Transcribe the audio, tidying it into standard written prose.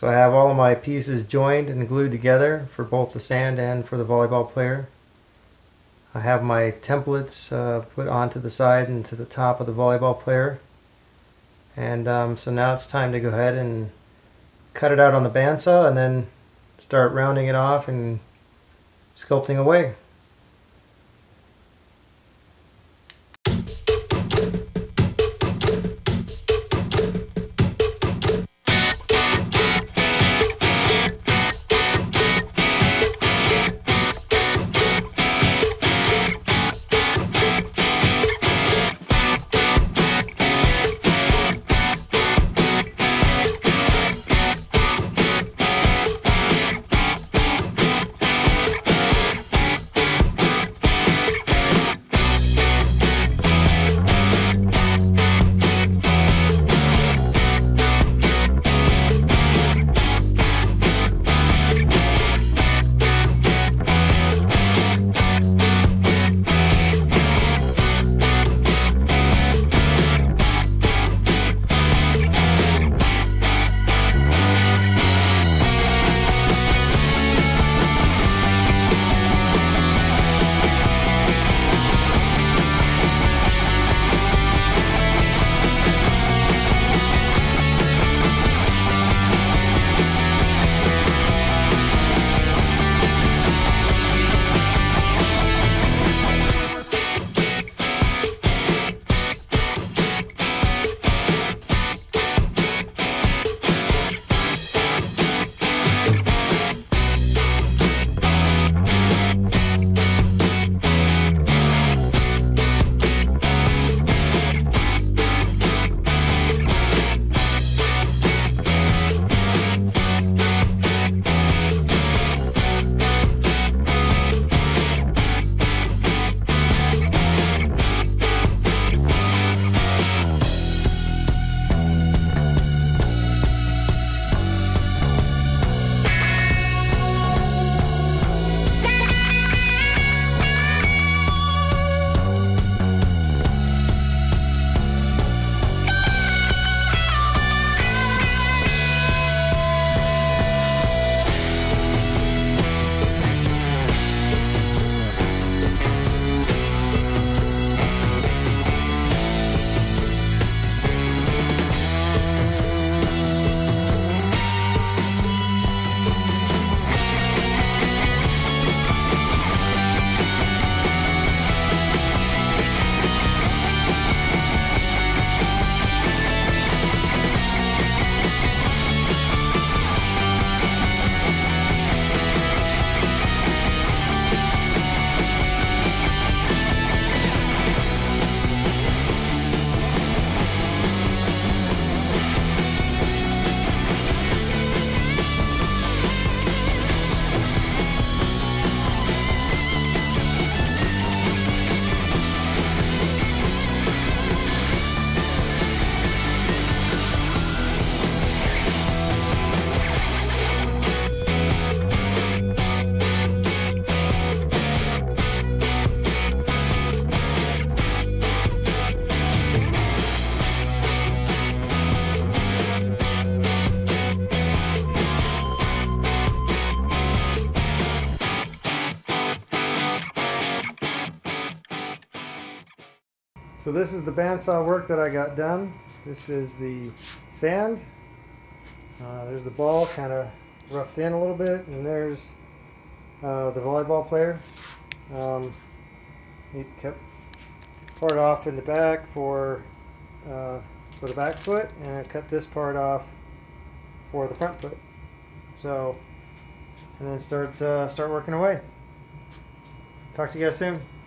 So I have all of my pieces joined and glued together for both the sand and for the volleyball player. I have my templates put onto the side and to the top of the volleyball player. And so now it's time to go ahead and cut it out on the bandsaw and then start rounding it off and sculpting away. So this is the bandsaw work that I got done. This is the sand. There's the ball kind of roughed in a little bit, and there's the volleyball player. He kept part off in the back for the back foot, and I cut this part off for the front foot. So, and then start working away. Talk to you guys soon.